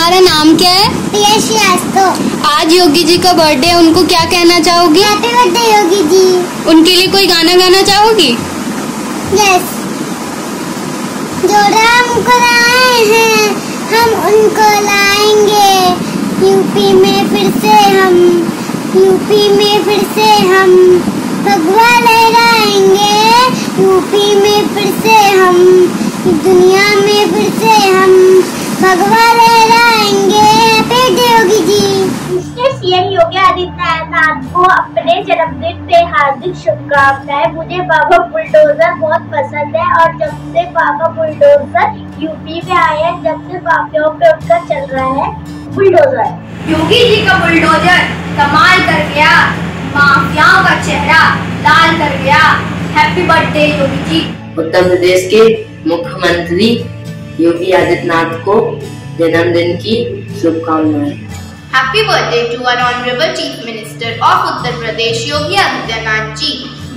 तुम्हारा नाम क्या है? प्रिया श्रीवास्तव। आज योगी जी का बर्थडे है, उनको क्या कहना चाहोगी? Happy birthday Yogi ji. उनके लिए कोई गाना गाना चाहोगी? यस। जो राम को लाए हैं हम उनको लाएंगे यूपी में फिर से, हम यूपी में फिर से हम भगवा लहराएंगे यूपी में फिर से, हम दुनिया में फिर से हम भगवा लहराएंगे। Happy birthday Yogi ji. Mister CM Yogi Adityanath को अपने जन्मदिन पे हार्दिक शुभकामनाएं। मुझे बाबा बुलडोजर बहुत पसंद है और जब से बाबा बुलडोजर यूपी में आए हैं, जब से बापियों पे उनका चल रहा है बुलडोजर, योगी जी का बुलडोजर कमाल कर गया, माफियाओं का चेहरा लाल कर गया। हैप्पी बर्थडे योगी जी। उत्तर प्रदेश के मुख्यमंत्री योगी आदित्यनाथ को जन्मदिन की शुभकामनाएं। Happy birthday to our honourable chief minister of Uttar Pradesh Yogi Adityanath ji.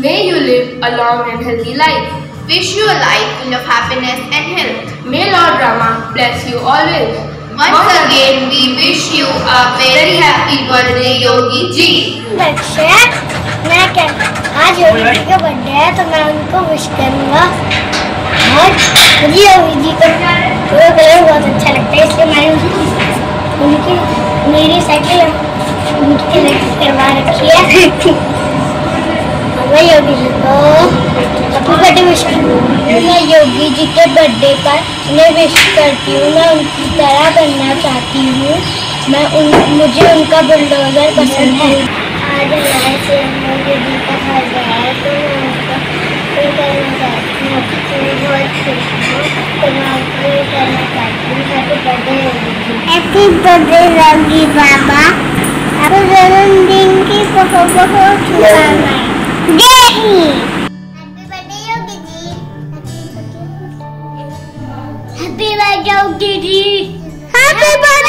May you live a long and healthy life. Wish you a life full of happiness and health. May Lord Rama bless you always. Once again we wish you a very happy birthday Yogi ji. मैं क्या आज योगी जी का birthday है तो मैं उनको wish करूँगा। और मुझे योगी जी का प्रोग्राम बहुत अच्छा लगता है, इसलिए मैंने उनकी मेरी साइकिल उनकी रजिस्टर करवा रखी है। मैं योगी जी को अपनी बर्थडे विश करूँगी। मैं योगी जी के बर्थडे पर उन्हें विश करती हूँ। मैं उनकी तरह बनना चाहती हूँ। मुझे उनका बुलडोजर पसंद है। आज हमारे सीएम योगी जी का बर्थडे है तो मैं उनका ये करना चाहती हूँ। बहुत खुश हूँ तो मैं उनको ये करना चाहती हूँ। Happy birthday Yogi ji. Happy birthday Yogi Baba. अब जन्मदिन की बहुत बहुत शुभकामनाएं। Happy birthday Yogi ji. Happy birthday Yogi ji. Happy